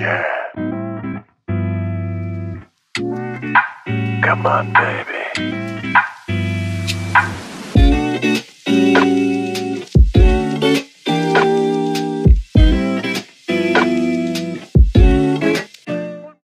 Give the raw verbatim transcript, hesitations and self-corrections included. Yeah. Come on, baby.